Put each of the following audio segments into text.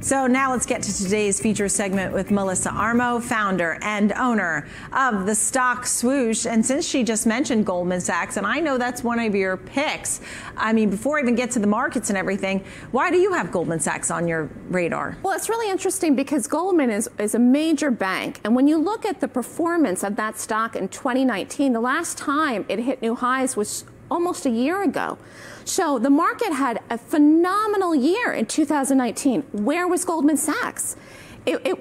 So now let's get to today's feature segment with Melissa Armo, founder and owner of The Stock Swoosh. And since she just mentioned Goldman Sachs, and I know that's one of your picks, I mean, before I even get to the markets and everything, why do you have Goldman Sachs on your radar? Well, it's really interesting because Goldman is a major bank. And when you look at the performance of that stock in 2019, the last time it hit new highs was almost a year ago. So the market had a phenomenal year in 2019. Where was Goldman Sachs? It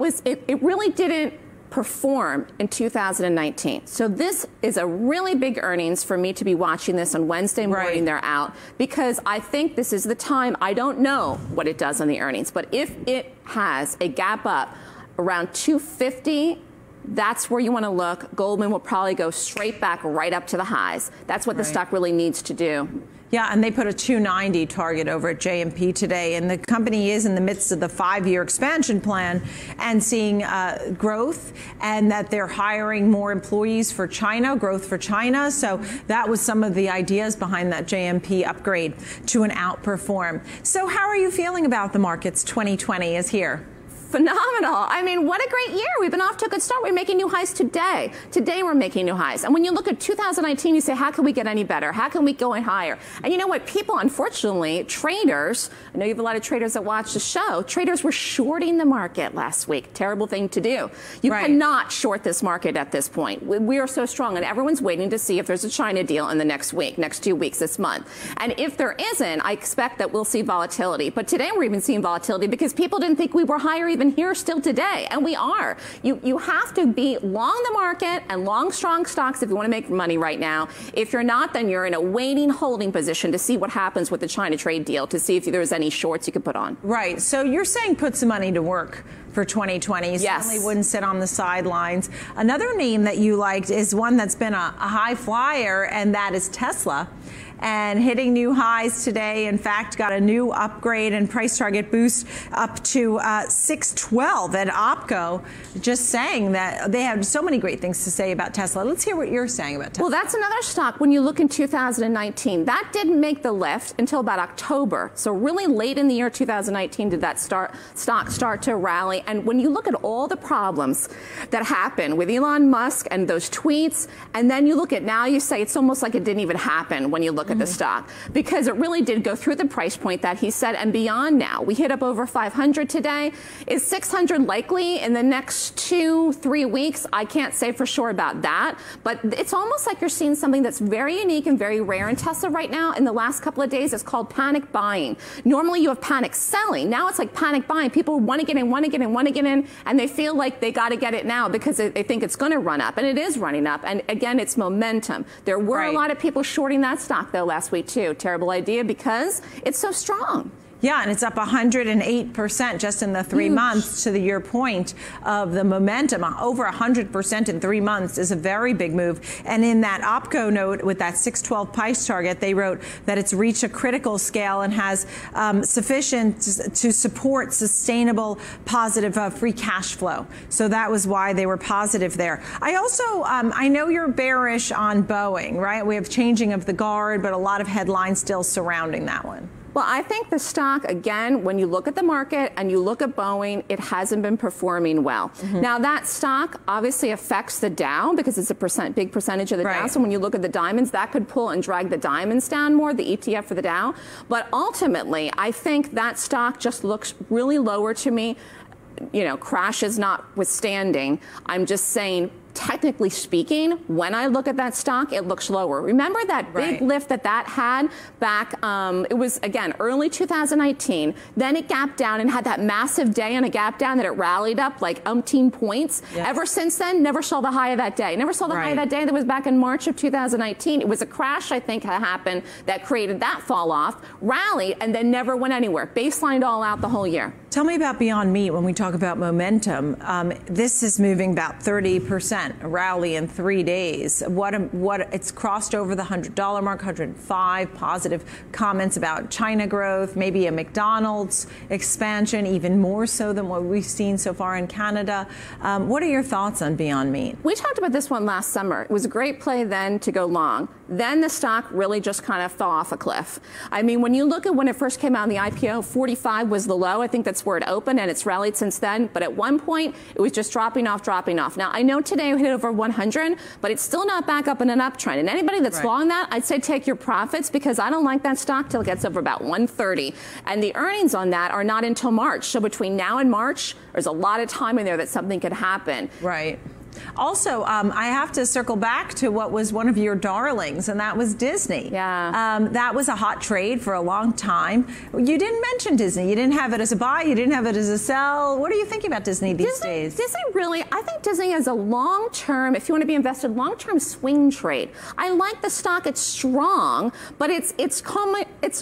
really didn't perform in 2019. So this is a really big earnings for me to be watching this on Wednesday morning. Right. They're out because I think this is the time. I don't know what it does on the earnings, but if it has a gap up around 250, that's where you want to look. Goldman will probably go straight back right up to the highs. That's what the stock really needs to do. Yeah, and they put a 290 target over at JMP today, and the company is in the midst of the five-year expansion plan and seeing growth, and that they're hiring more employees for China, growth for China. So that was some of the ideas behind that JMP upgrade to an outperform. So how are you feeling about the markets? 2020 is here. Phenomenal. I mean, what a great year. We've been off to a good start. We're making new highs today. Today we're making new highs. And when you look at 2019, you say, how can we get any better? How can we go in higher? And you know what? People, unfortunately, traders, I know you have a lot of traders that watch the show, traders were shorting the market last week. Terrible thing to do. You cannot short this market at this point. We are so strong, and everyone's waiting to see if there's a China deal in the next week, next 2 weeks, this month. And if there isn't, I expect that we'll see volatility. But today we're even seeing volatility because people didn't think we were higher even here still today, and we are. You have to be long the market and long strong stocks if you want to make money right now. If you're not, then you're in a waiting holding position to see what happens with the China trade deal, to see if there's any shorts you could put on. Right, so you're saying put some money to work for 2020. You certainly wouldn't sit on the sidelines. Another name that you liked is one that's been a high flyer, and that is Tesla, and hitting new highs today. In fact, got a new upgrade and price target boost up to 612 at Opco. Just saying that they have so many great things to say about Tesla. Let's hear what you're saying about Tesla. Well, that's another stock when you look in 2019. That didn't make the lift until about October. So really late in the year 2019 did that stock start to rally. And when you look at all the problems that happened with Elon Musk and those tweets, and then you look at now, you say it's almost like it didn't even happen when you look at the stock, because it really did go through the price point that he said and beyond. Now we hit up over 500 today. Is 600 likely in the next 2-3 weeks? I can't say for sure about that, but it's almost like you're seeing something that's very unique and very rare in Tesla right now. In the last couple of days, it's called panic buying. Normally you have panic selling. Now it's like panic buying. People want to get in, want to get in, want to get in, and they feel like they got to get it now because they think it's going to run up, and it is running up. And again, it's momentum. There were a lot of people shorting that stock though last week too. Terrible idea because it's so strong. Yeah, and it's up 108% just in the three months, to the your point of the momentum. Over 100% in 3 months is a very big move. And in that Opco note with that 612 price target, they wrote that it's reached a critical scale and has sufficient to support sustainable positive free cash flow. So that was why they were positive there. I also, I know you're bearish on Boeing, right? We have changing of the guard, but a lot of headlines still surrounding that one. Well, I think the stock, again, when you look at the market and you look at Boeing, it hasn't been performing well. Now, that stock obviously affects the Dow because it's a big percentage of the Dow. So when you look at the diamonds, that could pull and drag the diamonds down more, the ETF for the Dow. But ultimately, I think that stock just looks really lower to me. You know, crashes notwithstanding, I'm just saying, technically speaking, when I look at that stock, it looks lower. Remember that big lift that had back, it was, again, early 2019. Then it gapped down and had that massive day and a gap down that it rallied up like umpteen points. Ever since then, never saw the high of that day. Never saw the high of that day. That was back in March of 2019. It was a crash, I think, that happened that created that fall off, rallied, and then never went anywhere. Baselined all out the whole year. Tell me about Beyond Meat when we talk about momentum. This is moving about 30%. 10% rally in 3 days. It's crossed over the $100 mark, 105, positive comments about China growth, maybe a McDonald's expansion, even more so than what we've seen so far in Canada. What are your thoughts on Beyond Meat? We talked about this one last summer. It was a great play then to go long. Then the stock really just kind of fell off a cliff. I mean, when you look at when it first came out in the IPO, 45 was the low. I think that's where it opened, and it's rallied since then. But at one point, it was just dropping off. Now, I know today we hit over 100, but it's still not back up in an uptrend. And anybody that's long that, I'd say take your profits, because I don't like that stock till it gets over about 130. And the earnings on that are not until March. So between now and March, there's a lot of time in there that something could happen. Right. Also, I have to circle back to what was one of your darlings, and that was Disney. Yeah. That was a hot trade for a long time. You didn't mention Disney. You didn't have it as a buy. You didn't have it as a sell. What are you thinking about Disney these days? Disney really, I think Disney is a long-term, if you want to be invested, long-term swing trade. I like the stock. It's strong, but it's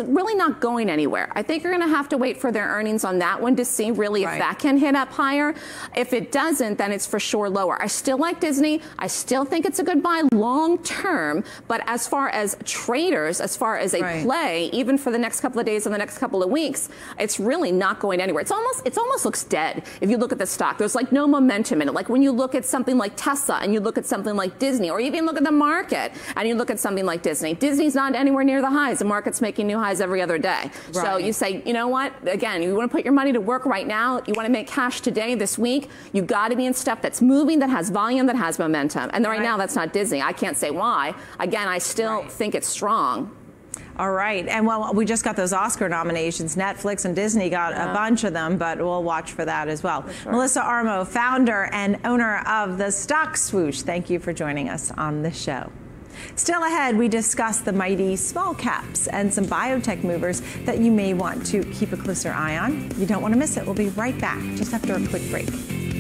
really not going anywhere. I think you're going to have to wait for their earnings on that one to see really if that can hit up higher. If it doesn't, then it's for sure lower. I still like Disney. I still think it's a good buy long term, but as far as traders, as far as a play, even for the next couple of days and the next couple of weeks, it's really not going anywhere. It's almost looks dead if you look at the stock. There's like no momentum in it. Like when you look at something like Tesla and you look at something like Disney, or even look at the market and you look at something like Disney. Disney's not anywhere near the highs. The market's making new highs every other day. So you say, you know what? Again, you want to put your money to work right now. You want to make cash today, this week. You've got to be in stuff that's moving, that has volume, that has momentum. And right now, that's not Disney. I can't say why. Again, I still think it's strong. All right. And well, we just got those Oscar nominations. Netflix and Disney got a bunch of them, but we'll watch for that as well. Melissa Armo, founder and owner of The Stock Swoosh, thank you for joining us on the show. Still ahead, we discuss the mighty small caps and some biotech movers that you may want to keep a closer eye on. You don't want to miss it. We'll be right back just after a quick break.